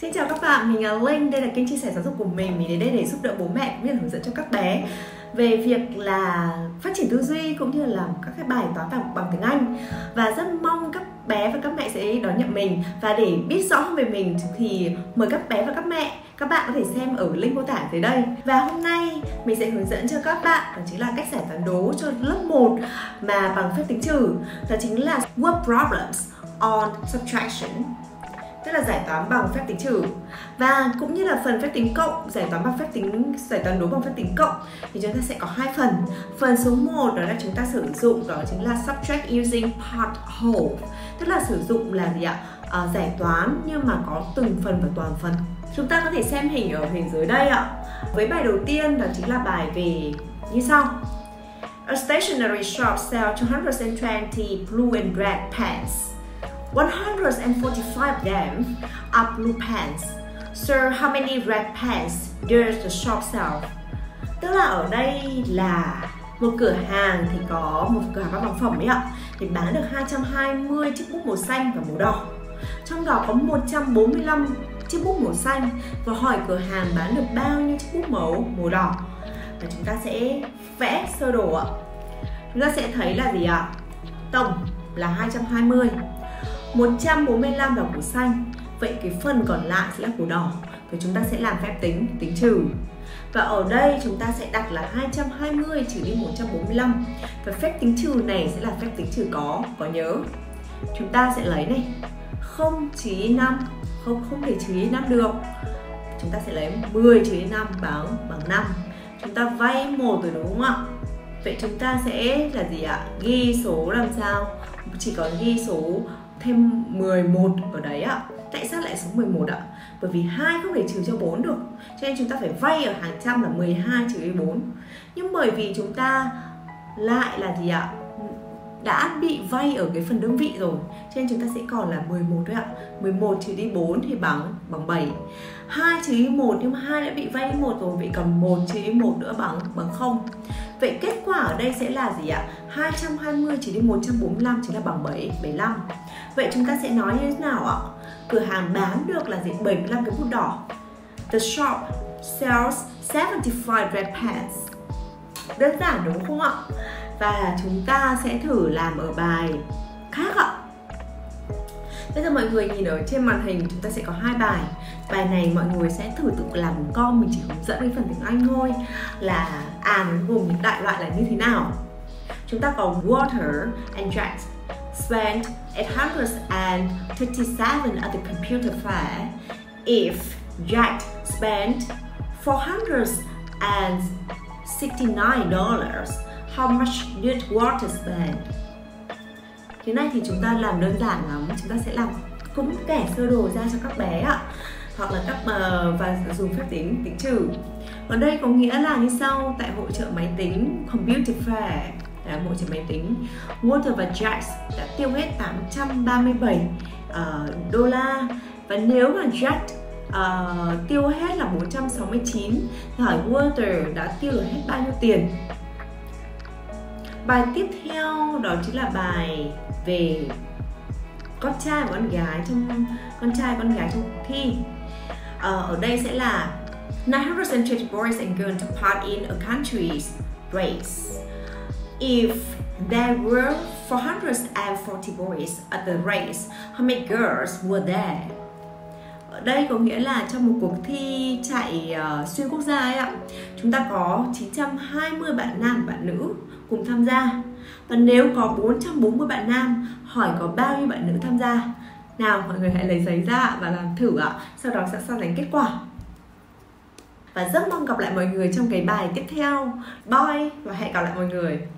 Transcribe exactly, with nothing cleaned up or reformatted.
Xin chào các bạn, mình là Linh, đây là kênh chia sẻ giáo dục của mình. Mình đến đây để giúp đỡ bố mẹ cũng như hướng dẫn cho các bé về việc là phát triển tư duy cũng như là các cái bài toán bằng, bằng tiếng Anh. Và rất mong các bé và các mẹ sẽ đón nhận mình. Và để biết rõ hơn về mình thì mời các bé và các mẹ, các bạn có thể xem ở link mô tả dưới đây. Và hôm nay mình sẽ hướng dẫn cho các bạn đó chính là cách giải toán đố cho lớp một mà bằng phép tính trừ. Đó chính là word problems on subtraction, tức là giải toán bằng phép tính trừ. Và cũng như là phần phép tính cộng, giải toán bằng phép tính giải toán đố bằng phép tính cộng thì chúng ta sẽ có hai phần. Phần số một đó là chúng ta sử dụng đó chính là subtract using part whole, tức là sử dụng là gì ạ? À, giải toán nhưng mà có từng phần và toàn phần. Chúng ta có thể xem hình ở hình dưới đây ạ. Với bài đầu tiên đó chính là bài về như sau. A stationery shop sells two hundred twenty blue and red pens. one hundred forty-five of them are blue pens. So how many red pens does the shop sell? Tức là ở đây là một cửa hàng thì có một cửa hàng văn phòng phẩm đấy ạ, thì bán được hai trăm hai mươi chiếc bút màu xanh và màu đỏ. Trong đó có một trăm bốn mươi lăm chiếc bút màu xanh và hỏi cửa hàng bán được bao nhiêu chiếc bút màu màu đỏ. Và chúng ta sẽ vẽ sơ đồ ạ. Chúng ta sẽ thấy là gì ạ? Tổng là hai trăm hai mươi. một trăm bốn mươi lăm là của xanh, vậy cái phần còn lại sẽ là của đỏ. Vậy chúng ta sẽ làm phép tính, tính trừ. Và ở đây chúng ta sẽ đặt là hai trăm hai mươi trừ đi một trăm bốn mươi lăm. Và phép tính trừ này sẽ là phép tính trừ có, có nhớ. Chúng ta sẽ lấy này, không trừ đi năm, không, không thể trừ đi năm được. Chúng ta sẽ lấy mười trừ đi năm bằng, bằng năm. Chúng ta vay một rồi đúng không ạ? Vậy chúng ta sẽ là gì ạ? Ghi số làm sao? Chỉ còn ghi số thêm mười một ở đấy ạ. Tại sao lại số mười một ạ? Bởi vì hai không thể trừ cho bốn được, cho nên chúng ta phải vay ở hàng trăm là mười hai trừ đi bốn. Nhưng bởi vì chúng ta lại là gì ạ? Đã bị vay ở cái phần đơn vị rồi, cho nên chúng ta sẽ còn là mười một thôi ạ. mười một trừ đi bốn thì bằng bằng bảy. hai trừ đi một, nhưng hai đã bị vay đi một rồi, vậy còn một trừ đi một nữa bằng bằng không. Vậy kết quả ở đây sẽ là gì ạ? hai trăm hai mươi trừ đi một trăm bốn mươi lăm chính là bằng bảy, bảy mươi lăm. Vậy chúng ta sẽ nói như thế nào ạ? Cửa hàng bán được là gì? bảy mươi lăm cái bút đỏ. The shop sells seventy-five red pens. Đơn giản đúng không ạ? Và chúng ta sẽ thử làm ở bài khác ạ. Bây giờ mọi người nhìn ở trên màn hình chúng ta sẽ có hai bài. Bài này mọi người sẽ thử tự làm con, mình chỉ hướng dẫn với phần tiếng Anh thôi. Là à nó gồm những đại loại là như thế nào. Chúng ta có water and Jack spent eight hundred twenty-seven at the computer fair. If Jack spent four hundred sixty-nine dollars, how much did water spend? Thế này thì chúng ta làm đơn giản lắm, chúng ta sẽ làm cũng kẻ sơ đồ ra cho các bé ạ, hoặc là các uh, và dùng phép tính tính trừ. Ở đây có nghĩa là như sau, tại hội chợ máy tính Computer Fair, tại hội chợ máy tính, Water và Jack đã tiêu hết tám trăm ba mươi bảy uh, đô la, và nếu mà Jack uh, tiêu hết là bốn trăm sáu mươi chín thì hỏi Water đã tiêu được hết bao nhiêu tiền. Bài tiếp theo đó chính là bài về con trai và con gái trong con trai con gái trong cuộc thi. Ờ, ở đây sẽ là nine hundred twenty boys and girls took part in a country's race. If there were four hundred forty boys at the race, how many girls were there? Ở đây có nghĩa là trong một cuộc thi chạy uh, xuyên quốc gia ấy ạ, chúng ta có chín trăm hai mươi bạn nam và bạn nữ cùng tham gia. Và nếu có bốn trăm bốn mươi bạn nam, hỏi có bao nhiêu bạn nữ tham gia? Nào mọi người hãy lấy giấy ra và làm thử ạ. Sau đó sẽ so sánh kết quả. Và rất mong gặp lại mọi người trong cái bài tiếp theo. Bye và hẹn gặp lại mọi người.